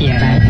Yeah.